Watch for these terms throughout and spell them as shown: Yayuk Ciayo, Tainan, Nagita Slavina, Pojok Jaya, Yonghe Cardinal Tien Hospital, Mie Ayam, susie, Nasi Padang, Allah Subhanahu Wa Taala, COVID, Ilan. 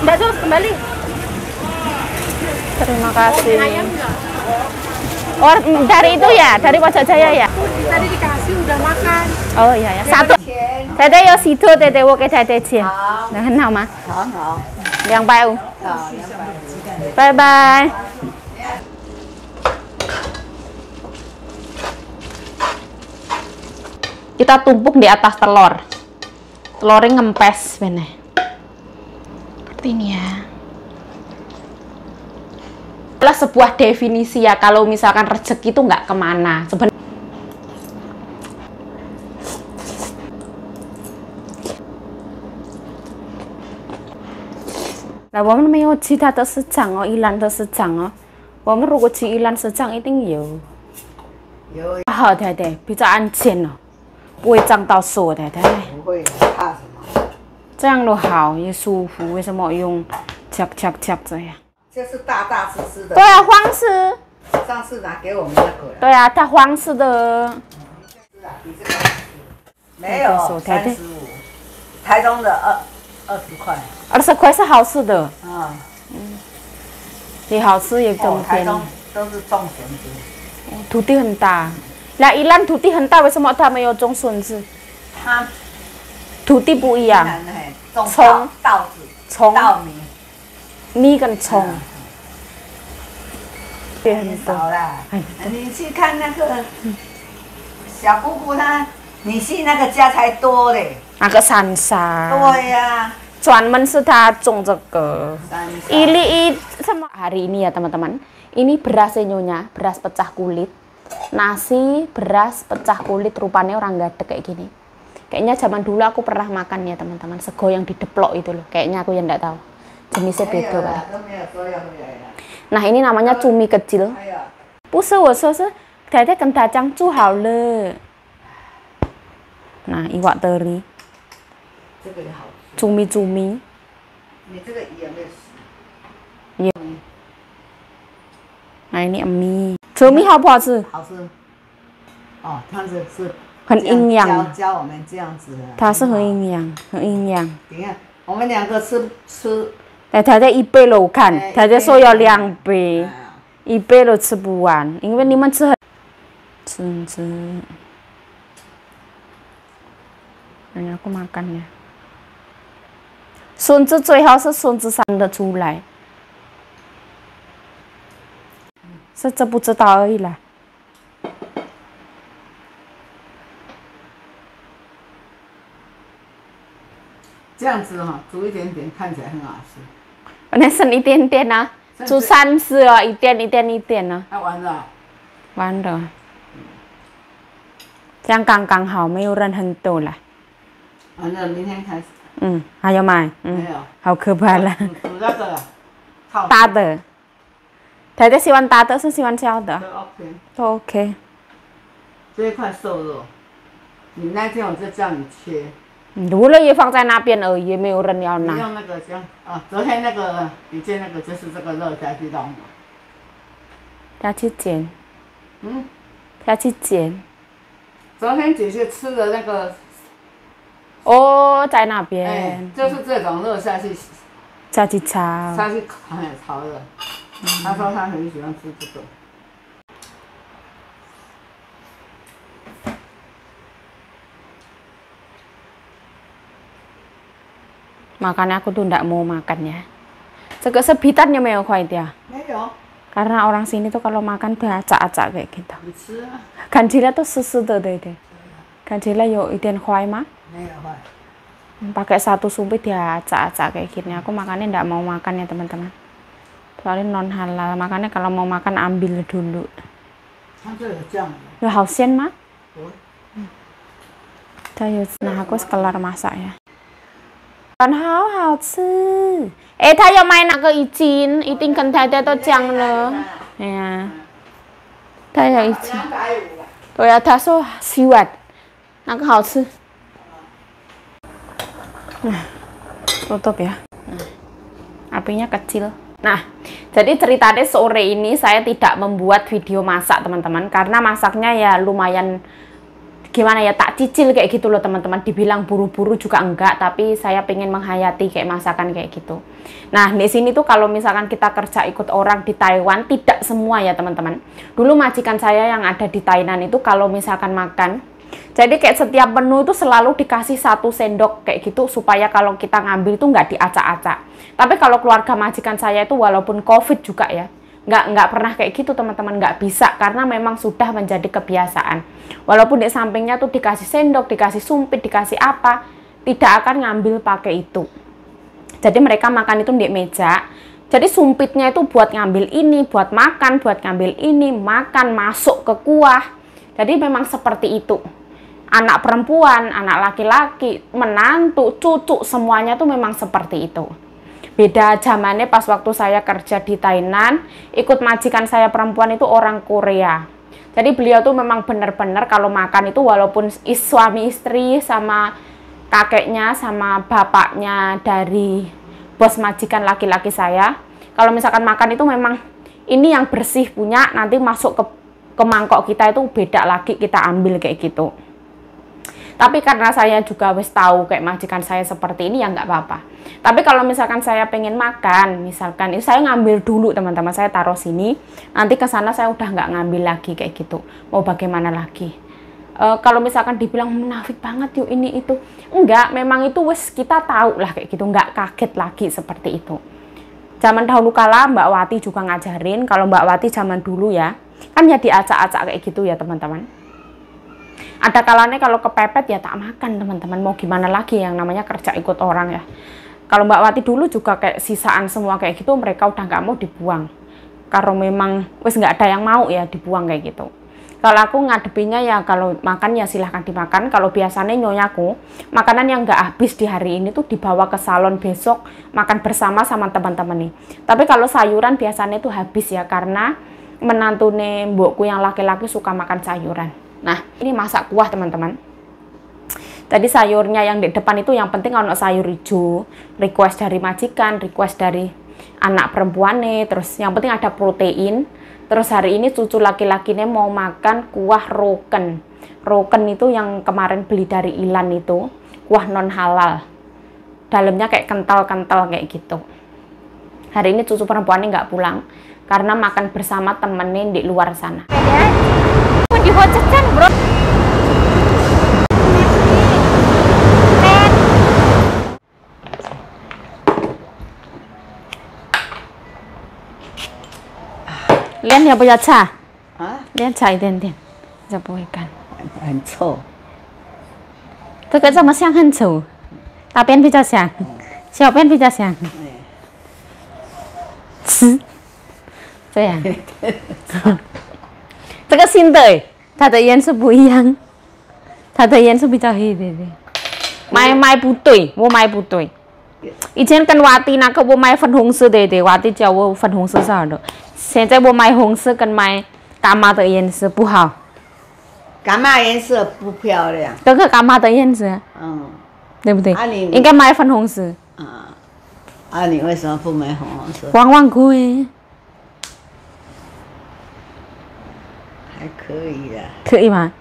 Mbak Sus, kembali. Terima kasih. Oh, dari itu ya, dari Pojok Jaya ya. Tadi dikasih udah makan. Oh iya ya. Satu. Tete yo sido tete wo ke tete jin. Nah, nama. Yang bau. Bye bye. Kita tumpuk di atas telur. Telurnya ngempes bener. Seperti ini ya. Itulah sebuah definisi ya, kalau misalkan rezeki itu nggak kemana. Sebenarnya lah wong meoji datuk sejang kok ilang to sejang kok. Wong rugoji ilang sejang iting yo. Yo. Ha dede, bicaan jin no. 不会胀到手的，对不对？不会，怕什么？这样都好，也舒服。为什么用切切切这样？这是大大只只的。对啊，方式。上次拿给我们那个。对啊，它方式的。没有35，台中的20块。20块是好吃的。啊。嗯。也好吃也更便宜。台中都是种田的。土地很大。 Lah ilan tuti hentak wis mok ta meyo jong sunzi. Ha. Tuti bu iya. Cong dao zi. Cong dao mi. Mi gen cong. 很少啦。你去看那个小姑姑她，你去那个家才多嘞。那个山沙。对呀。专门是她种这个。Ini sama hari ini ya teman-teman. Ini berasnya nyonya, beras pecah kulit. Nasi, beras, pecah kulit, rupanya orang gadek kayak gini. Kayaknya zaman dulu aku pernah makan ya teman-teman. Sego yang dideplok itu loh. Kayaknya aku yang nggak tahu. Jenisnya beda kali. Nah ini namanya cumi kecil. Nah iwak teri. Cumi-cumi. Nah ini emi. 糯米好不好吃？好吃。哦，它是很营养。教我们这样子。它是很营养，很营养。你看，我们两个吃。哎，他在一杯了，我看他在说要2杯，一杯都吃不完，因为你们吃很。吃。哎，我makan ya。笋子最好是笋子生的出来。 是这不知道而已啦。这样子哈、哦，煮一点点，看起来很好吃。我那剩一点点啊，煮3次哦，一点啊。啊，完了。完了。这样刚刚好，没有人很多啦。完了，明天开始。嗯，还要买。嗯。没有。好可怕啦。煮那个，大的。 Tete siwan tato se siwan xiao de， 都 OK。这一块瘦肉，你那天我就叫你切。除了也放在那边而已，也没有人要拿。用那个这样啊，昨天那个你煎那个就是这个肉下去弄。下去煎。嗯。下去煎。昨天姐姐吃的那个。哦，在那边。哎，就是这种肉下去。下去炒。下去烤，炒的。 他说他很喜欢吃这个。Makanya aku tuh nggak mau makannya. Sekesebitannya memang kau itu ya. Karena orang sini tuh kalau makan udah acak-acak kayak gitu. Ganjila tuh susu tuh deh. Ganjila yo iden kau mah. Pakai 1 sumpit dia acak-acak kayak gini. Aku makannya nggak mau makan ya teman-teman. Soalnya non halal, makanya kalau mau makan ambil dulu. Loh, hausian mah? Nah aku sekelar masak ya. Kan hao hao吃. Eh, tayo main aku izin, iting kentade to jang lo. Ya. Tayo izin. Oh ya, taso siwat. Nah, hao吃. Nah, tutup ya. Nah, apinya kecil. Nah, jadi ceritanya sore ini saya tidak membuat video masak teman-teman karena masaknya ya lumayan gimana ya, tak cicil kayak gitu loh teman-teman. Dibilang buru-buru juga enggak, tapi saya pengen menghayati kayak masakan kayak gitu. Nah di sini tuh kalau misalkan kita kerja ikut orang di Taiwan, tidak semua ya teman-teman. Dulu majikan saya yang ada di Tainan itu kalau misalkan makan, jadi kayak setiap menu itu selalu dikasih 1 sendok kayak gitu, supaya kalau kita ngambil itu nggak diacak-acak. Tapi kalau keluarga majikan saya itu walaupun COVID juga ya, nggak pernah kayak gitu teman-teman, nggak bisa, karena memang sudah menjadi kebiasaan. Walaupun di sampingnya tuh dikasih sendok, dikasih sumpit, dikasih apa, tidak akan ngambil pakai itu. Jadi mereka makan itu di meja, jadi sumpitnya itu buat ngambil ini, buat makan, buat ngambil ini, makan, masuk ke kuah. Jadi memang seperti itu. Anak perempuan, anak laki-laki, menantu, cucu, semuanya tuh memang seperti itu. Beda zamannya pas waktu saya kerja di Tainan, ikut majikan saya perempuan itu orang Korea. Jadi beliau tuh memang bener-bener kalau makan itu walaupun suami istri sama kakeknya sama bapaknya dari bos majikan laki-laki saya, kalau misalkan makan itu memang ini yang bersih punya, nanti masuk ke mangkok kita itu beda lagi, kita ambil kayak gitu. Tapi karena saya juga wis tahu kayak majikan saya seperti ini ya nggak apa-apa. Tapi kalau misalkan saya pengen makan, misalkan itu saya ngambil dulu teman-teman, saya taruh sini, nanti ke sana saya udah nggak ngambil lagi kayak gitu. Mau bagaimana lagi? Kalau misalkan dibilang munafik banget yuk ini itu, enggak, memang itu wis kita tahu lah kayak gitu, nggak kaget lagi seperti itu. Zaman dahulu kala Mbak Wati juga ngajarin, kalau Mbak Wati zaman dulu ya, kan ya diacak-acak kayak gitu ya teman-teman. Ada kalanya kalau kepepet ya tak makan teman-teman, mau gimana lagi, yang namanya kerja ikut orang ya. Kalau Mbak Wati dulu juga kayak sisaan semua kayak gitu, mereka udah nggak mau dibuang. Karena memang wis nggak ada yang mau ya dibuang kayak gitu. Kalau aku ngadepinnya ya kalau makan ya silahkan dimakan. Kalau biasanya nyonyaku, makanan yang nggak habis di hari ini tuh dibawa ke salon besok, makan bersama sama teman-teman nih. Tapi kalau sayuran biasanya itu habis ya, karena menantune mbokku yang laki-laki suka makan sayuran. Nah, ini masak kuah teman-teman. Tadi sayurnya yang di depan itu yang penting ono sayur hijau, request dari majikan, request dari anak perempuannya, terus yang penting ada protein. Terus hari ini cucu laki-lakinya mau makan kuah roken. Roken itu yang kemarin beli dari Ilan itu, kuah non halal. Dalamnya kayak kental-kental kayak gitu. Hari ini cucu perempuannya nggak pulang karena makan bersama temenin di luar sana. Dibocekan bro. Lian ya punya cha? Hah? Lian cha ikan. Sama siang hancur. Tapi bisa siang. Siapa bisa siang? Teka sinte. Tatayan sebuyang. Tatayan sebicahi dede. Mai putui, wo mai putui. Ijen kan wati nak wo mai fan hongsu dede, wati jauh wo fan hongsu sado. Sekarang wo mai hongsu kan mai kama de yanse bu hao. Kama yanse bu piao liang. Teka kama de yanse. Dei bu dei? Ingai mai fan hongsu. Ah, ni wei shen bu mai hongsu? Wang wang kui. 可以啦，可以吗？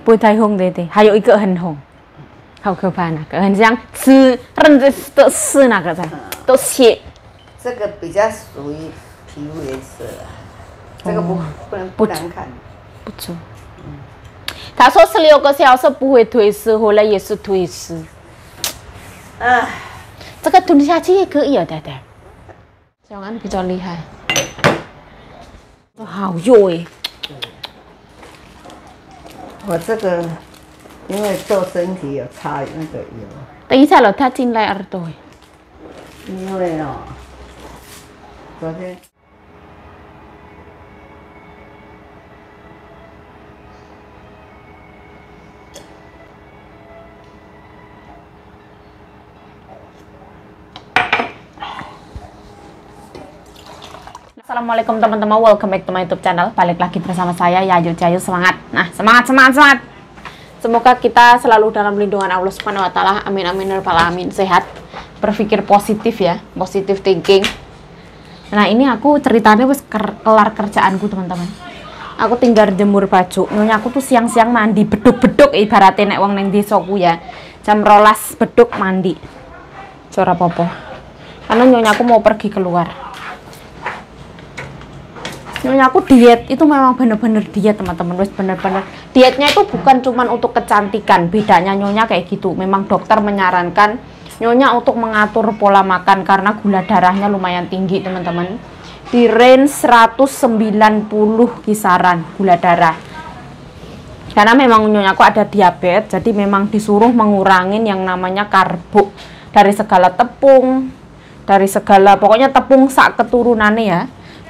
不太红的对，还有一个很红，好可怕那个，很像吃，认真的是那个啥，都血，这个比较属于皮肤颜色，这个不能看，不错。他说16个小时不会褪色，后来也是褪色。这个吞下去也可以的，对不对？小安比较厉害。好幼哎。 我这个因为做身体有差那个油。等一下咯，他进来耳朵。因为咯，昨天。Assalamualaikum teman-teman, welcome back to my YouTube channel. Balik lagi bersama saya Yayuk Ciayo. Semangat. Nah, semangat. Semoga kita selalu dalam lindungan Allah Subhanahu Wa Taala. Amin amin rabbal alamin. Sehat, berpikir positif ya, positive thinking. Nah ini aku ceritanya wis kelar kerjaanku teman-teman. aku tinggal jemur baju. Nyonya aku tuh siang-siang mandi beduk-beduk ibaratnya nek wong neng desaku ya. Jam rolas beduk mandi. Ora apa-apa. Karena nyonya aku mau pergi keluar. Nyonya aku diet itu memang bener-bener diet, teman-teman. Wes bener-bener. Dietnya itu bukan cuman untuk kecantikan. Bedanya nyonya kayak gitu. Memang dokter menyarankan nyonya untuk mengatur pola makan karena gula darahnya lumayan tinggi, teman-teman. Di range 190 kisaran gula darah, karena memang nyonyaku ada diabetes, jadi memang disuruh mengurangin yang namanya karbo dari segala tepung, dari segala pokoknya tepung sak keturunannya ya,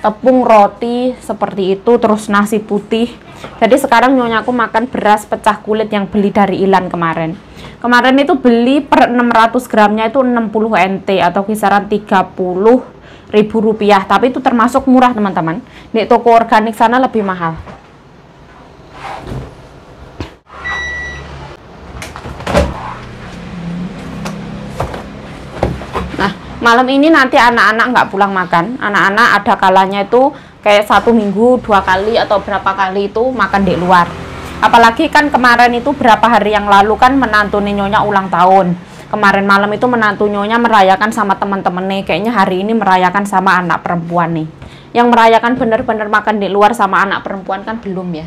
tepung roti seperti itu, terus nasi putih. Jadi sekarang nyonyaku makan beras pecah kulit yang beli dari Ilan kemarin. Kemarin itu beli per 600 gramnya itu 60 NT atau kisaran 30.000 rupiah, tapi itu termasuk murah, teman-teman. Di toko organik sana lebih mahal. Nah, malam ini nanti anak-anak nggak pulang makan. Anak-anak ada kalanya itu kayak 1 minggu 2 kali atau berapa kali itu makan di luar. Apalagi kan kemarin itu berapa hari yang lalu kan menantu nyonya ulang tahun. Kemarin malam itu menantu nyonya merayakan sama teman-teman nih. Kayaknya hari ini merayakan sama anak perempuan nih. Yang merayakan bener-bener makan di luar sama anak perempuan kan belum ya.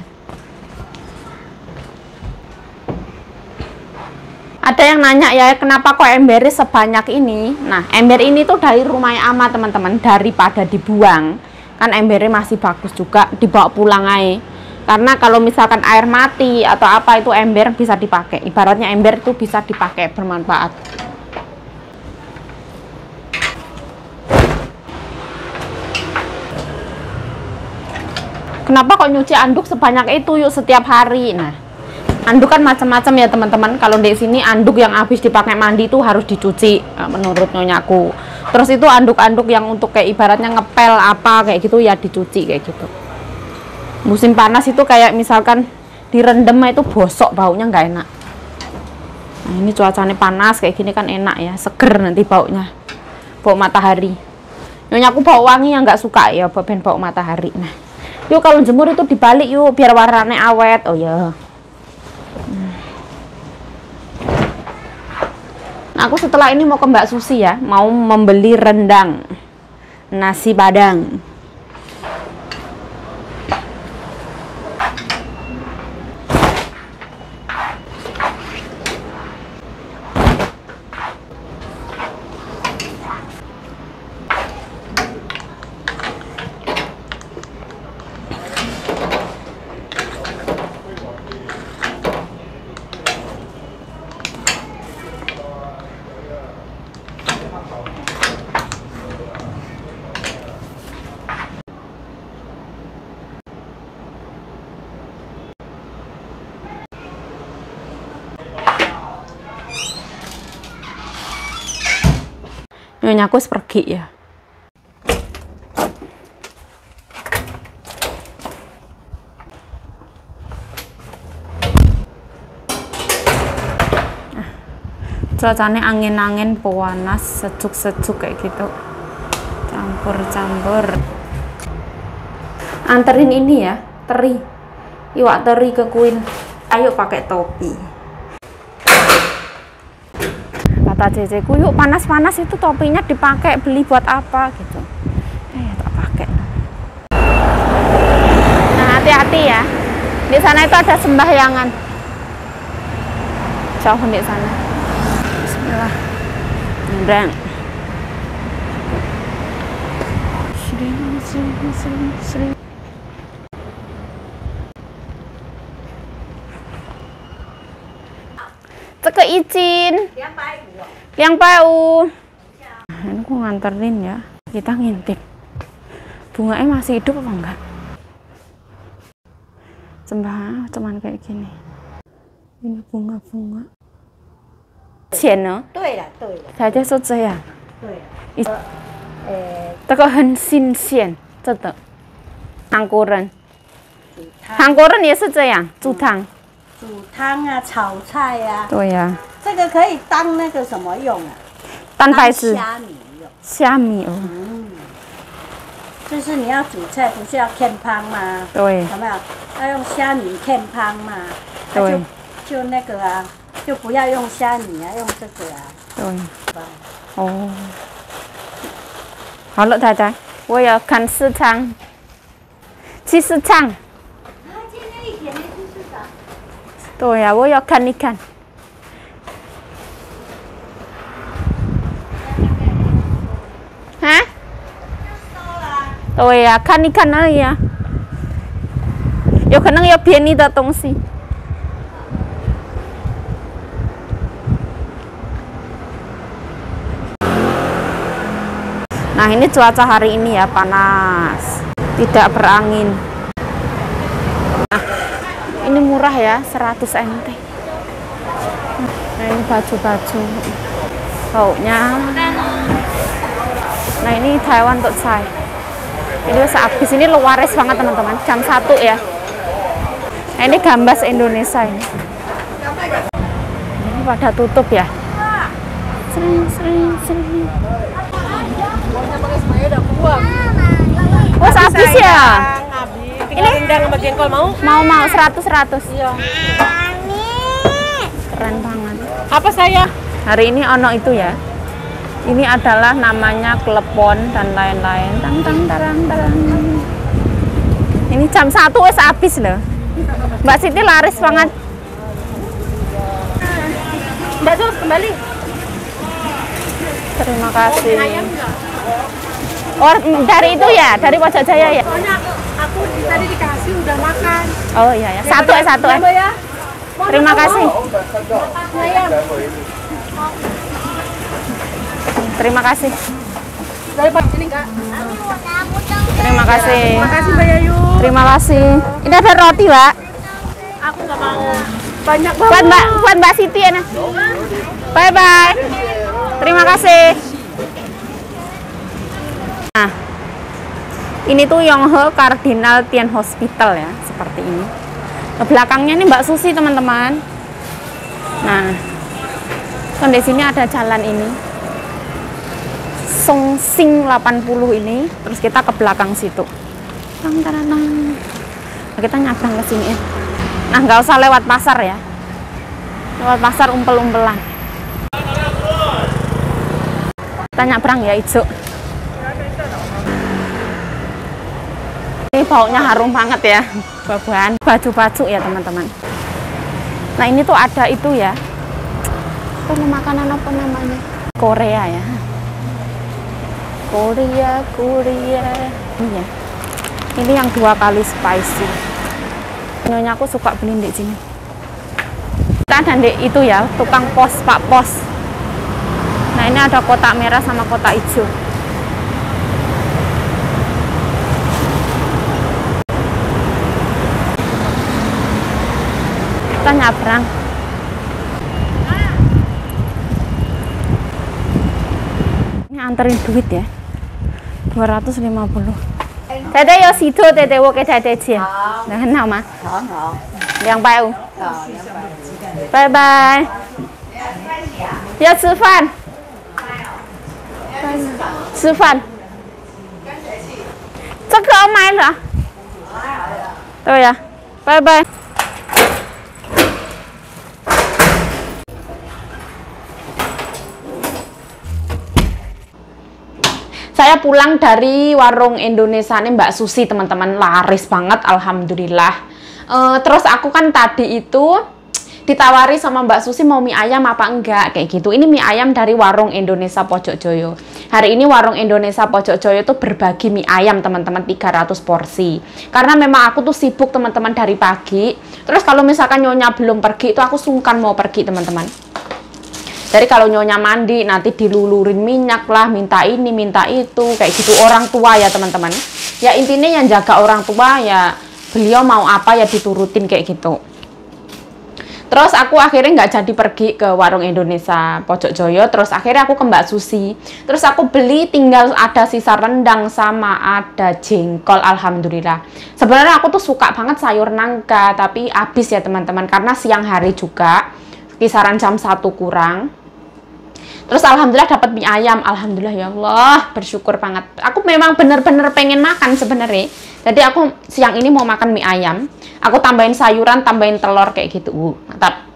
Ada yang nanya ya, kenapa kok embernya sebanyak ini? Nah, ember ini tuh dari rumah ama, teman-teman. Daripada dibuang, kan embernya masih bagus juga, dibawa pulang aja. Karena kalau misalkan air mati atau apa itu ember bisa dipakai. Ibaratnya ember itu bisa dipakai, bermanfaat. Kenapa kok nyuci anduk sebanyak itu yuk setiap hari? Nah, anduk kan macam-macam ya, teman-teman. Kalau di sini anduk yang habis dipakai mandi itu harus dicuci menurut nyonyaku. Terus itu anduk-anduk yang untuk kayak ibaratnya ngepel apa kayak gitu ya dicuci kayak gitu. Musim panas itu kayak misalkan direndam itu bosok, baunya nggak enak. Nah, ini cuacanya panas kayak gini kan enak ya, seger nanti baunya, bau matahari. Nyonya aku bau wangi yang nggak suka ya, bau matahari. Nah, yuk kalau jemur itu dibalik yuk biar warnanya awet. Oh ya. Nah, aku setelah ini mau ke Mbak Susi ya, mau membeli rendang, nasi Padang. Nyonyaku pergi ya. Cuacanya angin-angin panas, sejuk-sejuk kayak gitu, campur-campur. Anterin ini ya, teri, iwak teri ke kuin. Ayo pakai topi. Kata ceceku, yuk panas-panas itu topinya dipakai, beli buat apa gitu. Eh, tak pakai. Nah, hati-hati ya. Di sana itu ada sembahyangan. Jauh di sana. Bismillah. Rendang. Ceke izin. Yang pau. Nah, ini aku nganterin ya. Kita ngintip. Bunganya masih hidup apa enggak? Sembah cuman kayak gini. Ini bunga-bunga. Ceno. Saja sudah ya. Tekohan sinsian, cetek. Angkoran. Angkoran ya sudah ya, cutang. 煮汤啊, 炒菜啊, 对呀, 这个可以当那个什么用啊? 当白子, 虾米用, 虾米哦,就是你要煮菜，不是要片汤吗？对，有没有？要用虾米片汤嘛？对，就那个啊，就不要用虾米啊，用这个啊。对。哦。好了，太太，我要看市场，去市场。啊，今天一点没去市场。对呀、啊，我要看一看。 Oh ya, kan ikan aja. Yo kenang yo piani datang sih. Nah ini cuaca hari ini ya panas, tidak berangin. Nah, ini murah ya, 100 NT. Nah ini baju-baju, baunya. Nah ini Taiwan untuk saya. Ini habis ini luar biasa banget teman-teman, jam 1 ya. Nah, ini gambas Indonesia ini. Ini pada tutup ya. Sering. Oh, habis ya. Ini rendang sama jengkol mau? Mau 100. Iya. Keren banget. Apa saya? Hari ini ono itu ya. Ini adalah namanya klepon dan lain-lain. Tang. Ini jam 1 wes habis loh. Mbak Siti laris banget. Mbak Sus kembali. Terima kasih. Oh, dari itu ya, dari Pojok Jaya ya. Soalnya aku tadi dikasih udah makan. Oh iya ya. Satu ya. Terima kasih. Terima kasih. Terima kasih. Terima kasih Mbak Yayu. Terima kasih. Ini ada roti, Mbak. Aku nggak mau. Banyak banget. Buat Mbak Siti enak. Bye bye. Terima kasih. Nah, ini tuh Yonghe Cardinal Tien Hospital ya, seperti ini. Ke belakangnya nih Mbak Susi teman-teman. Nah, kondisinya ada jalan ini. Songsing 80 ini, terus kita ke belakang situ. Nah, kita nyabrang ke sini. Nah, nggak usah lewat pasar ya. Lewat pasar umpel-umpelan. Kita nyabrang ya ijo. Ini baunya harum banget ya, bahan baju-baju ya teman-teman. Nah ini tuh ada itu ya. Itu makanan apa namanya? Korea ya. Korea. Iya. Ini yang 2 kali spicy. Nyonya aku suka beli di sini. Kita ada di itu ya, tukang pos, Pak Pos. Nah, ini ada kotak merah sama kotak hijau. Kita nyabrang. Anterin duit ya 250. Tete yo situ tete wo ke tete cia. Nah, kenal mah. Yang bau. Bye bye. Ya, makan. Makan. 这个我买了。对呀。Bye bye. Saya pulang dari warung Indonesia nih Mbak Susi teman-teman, laris banget alhamdulillah. Terus aku kan tadi itu ditawari sama Mbak Susi mau mie ayam apa enggak kayak gitu. Ini mie ayam dari warung Indonesia Pojok Jaya. Hari ini warung Indonesia Pojok Jaya itu berbagi mie ayam teman-teman 300 porsi. Karena memang aku tuh sibuk teman-teman dari pagi. Terus kalau misalkan Nyonya belum pergi itu aku sungkan mau pergi teman-teman. Jadi kalau Nyonya mandi nanti dilulurin minyak lah, minta ini minta itu kayak gitu orang tua ya teman-teman. Ya intinya yang jaga orang tua ya beliau mau apa ya diturutin kayak gitu. Terus aku akhirnya nggak jadi pergi ke warung Indonesia Pojok Jaya. Terus akhirnya aku ke Mbak Susi. Terus aku beli tinggal ada sisa rendang sama ada jengkol alhamdulillah. Sebenarnya aku tuh suka banget sayur nangka tapi habis ya teman-teman karena siang hari juga. Kisaran jam 1 kurang. Terus alhamdulillah dapat mie ayam, alhamdulillah ya Allah, bersyukur banget. Aku memang bener-bener pengen makan sebenarnya. Jadi aku siang ini mau makan mie ayam. Aku tambahin sayuran, tambahin telur kayak gitu. Mantap.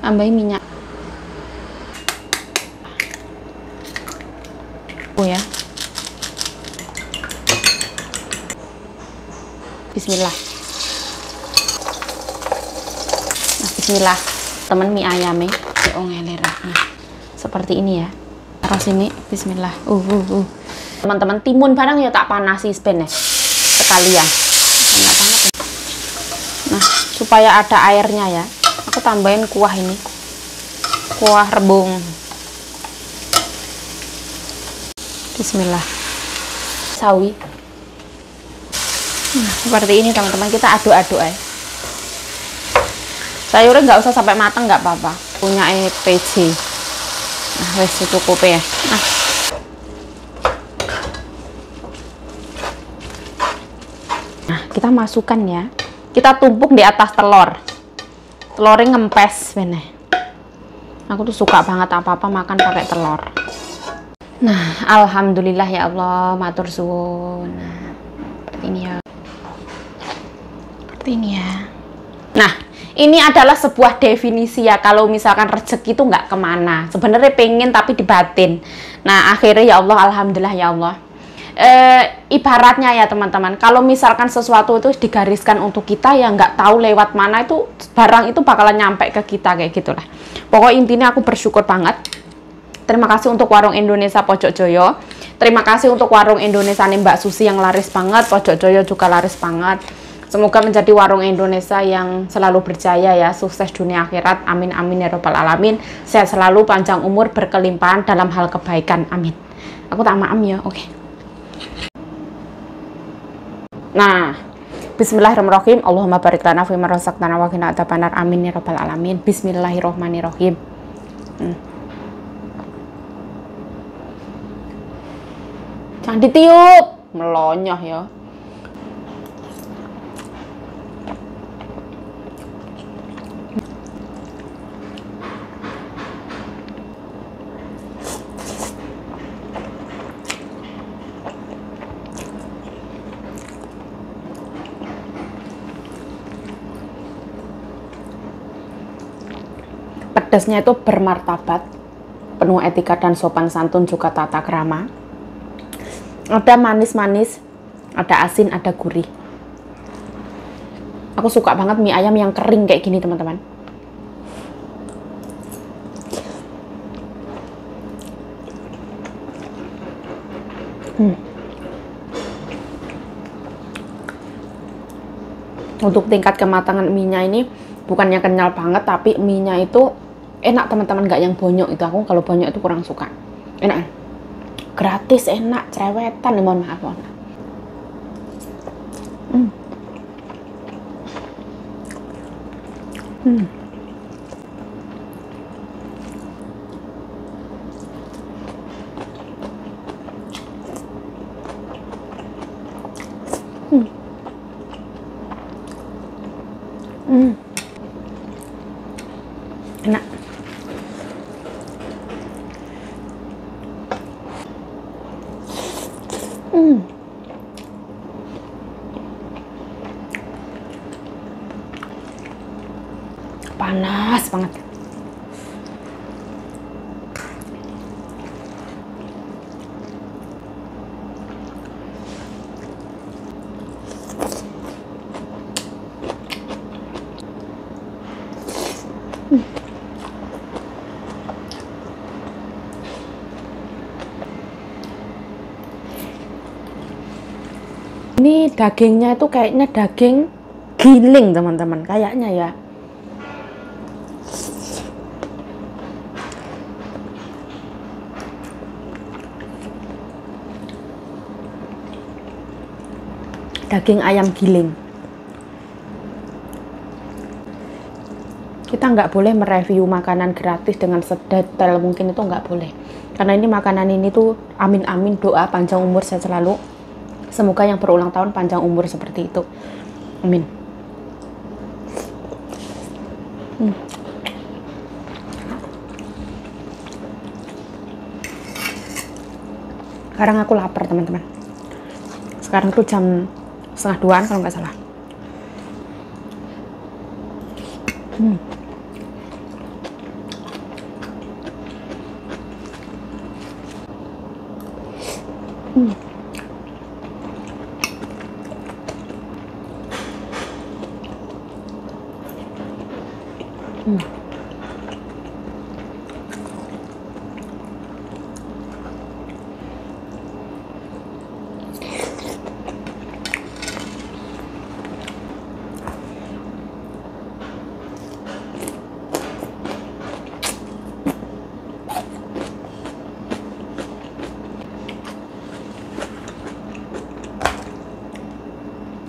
Tambahin minyak. Ya. Bismillah. Nah, bismillah. Temen mie ayamnya. Seperti ini ya. Taruh sini. Bismillah. Teman-teman, timun barang ya tak panasi sebenarnya sekalian. Enak banget. Nah, supaya ada airnya ya. Aku tambahin kuah ini. Kuah rebung. Bismillah. Sawi. Nah, seperti ini teman-teman, kita aduk-aduk ya. Sayurnya nggak usah sampai matang, nggak apa-apa. Punya EPC. Nah, wes cukup ya. Nah. Nah, kita masukkan ya. Kita tumpuk di atas telur. Telurnya ngempes bener. Aku tuh suka banget apa-apa makan pakai telur. Nah, alhamdulillah ya Allah, matur suwun. Nah, seperti ini ya. Seperti ini ya. Nah, ini adalah sebuah definisi ya, kalau misalkan rezeki itu nggak kemana. Sebenarnya pengen tapi dibatin. Nah, akhirnya ya Allah, alhamdulillah ya Allah. Ibaratnya ya teman-teman, kalau misalkan sesuatu itu digariskan untuk kita ya, nggak tahu lewat mana itu barang itu bakalan nyampe ke kita kayak gitulah. Pokoknya intinya aku bersyukur banget. Terima kasih untuk Warung Indonesia Pojok Jaya. Terima kasih untuk Warung Indonesia nih Mbak Susi yang laris banget. Pojok Jaya juga laris banget. Semoga menjadi warung Indonesia yang selalu berjaya ya, sukses dunia akhirat, amin amin ya robbal alamin. Sehat selalu, panjang umur, berkelimpahan dalam hal kebaikan, amin. Aku tak maam ya, oke. Nah, bismillahirrahmanirrahim. Allahumma barik lana fima razaqtana wa qina adzabannar, amin ya robbal alamin. Bismillahirrahmanirrahim. Jangan ditiup, melonyoh ya. Pedasnya itu bermartabat, penuh etika dan sopan santun juga tata krama. Ada manis-manis, ada asin, ada gurih. Aku suka banget mie ayam yang kering kayak gini teman-teman. Untuk tingkat kematangan mie-nya ini bukannya kenyal banget, tapi mie-nya itu enak teman-teman, nggak yang bonyok itu. Aku kalau bonyok itu kurang suka. Enak, gratis, enak, cewetan, mohon maaf. Enak. Panas banget. Ini dagingnya itu kayaknya daging giling teman-teman, kayaknya ya. Daging ayam giling. Kita nggak boleh mereview makanan gratis dengan sedetail mungkin, itu nggak boleh. Karena ini makanan ini tuh amin amin, doa panjang umur saya selalu. Semoga yang berulang tahun panjang umur seperti itu. Amin. Sekarang aku lapar, teman-teman. Sekarang tuh jam 1:30-an kalau nggak salah.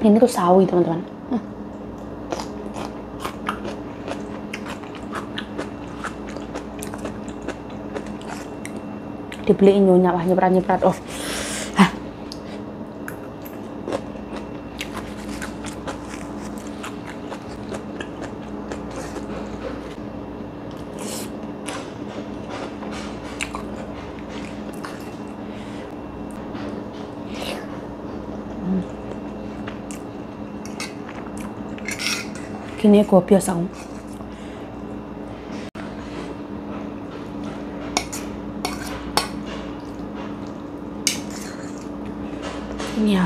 Ini tuh sawi, teman-teman. Dibeliin nyonya, wah nyeprat-nyeprat off. Ini gue biasa. Ini ya.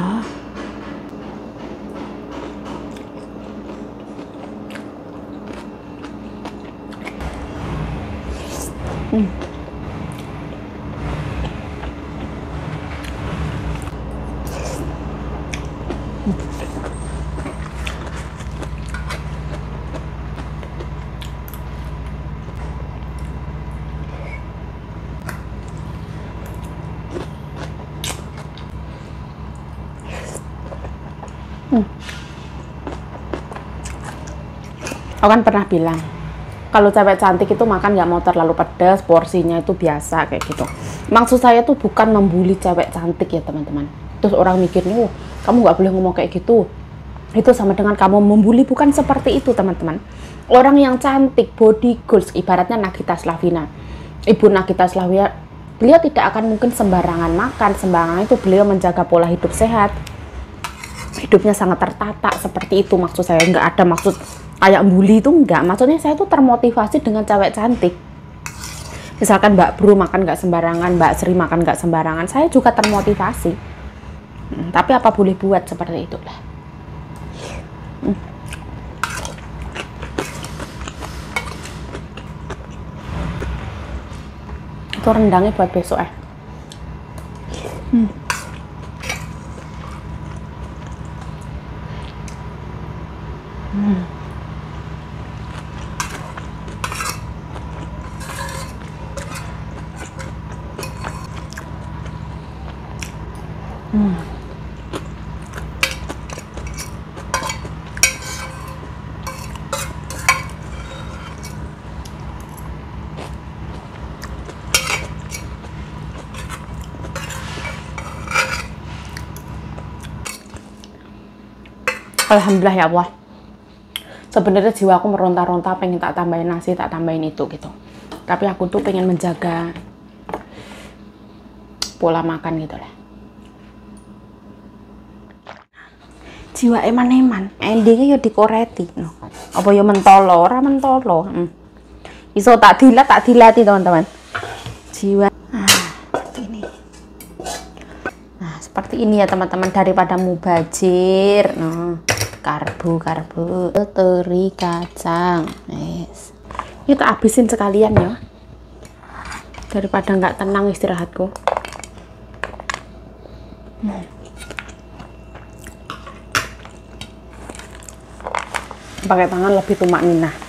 Aku kan pernah bilang kalau cewek cantik itu makan nggak mau terlalu pedas, porsinya itu biasa kayak gitu. Maksud saya tuh bukan membuli cewek cantik ya teman-teman. Terus orang mikirnya, oh, kamu nggak boleh ngomong kayak gitu. Itu sama dengan kamu membuli, bukan seperti itu teman-teman. Orang yang cantik, body goals, ibaratnya Nagita Slavina. Ibu Nagita Slavina, beliau tidak akan mungkin sembarangan makan, sembarangan itu beliau menjaga pola hidup sehat. Hidupnya sangat tertata, seperti itu maksud saya. Nggak ada maksud kayak bully itu, enggak. Maksudnya saya tuh termotivasi dengan cewek cantik. Misalkan Mbak Bro makan nggak sembarangan, Mbak Sri makan nggak sembarangan, saya juga termotivasi. Tapi apa boleh buat, seperti itulah. Itu rendangnya buat besok ya. Alhamdulillah ya Allah. Sebenarnya jiwa aku meronta-ronta, pengen tak tambahin nasi, tak tambahin itu gitu. Tapi aku tuh pengen menjaga pola makan gitu lah. Jiwa eman-eman, endingnya ya dikoreti. Apa ya mentolo, ora mentolo. Iso tak dilati teman-teman. Jiwa. Nah, seperti ini ya teman-teman, daripada mubazir. Nah. Karbo, teri kacang, yes. Ini tak habisin sekalian ya, daripada nggak tenang istirahatku. Pakai tangan lebih tumakninah.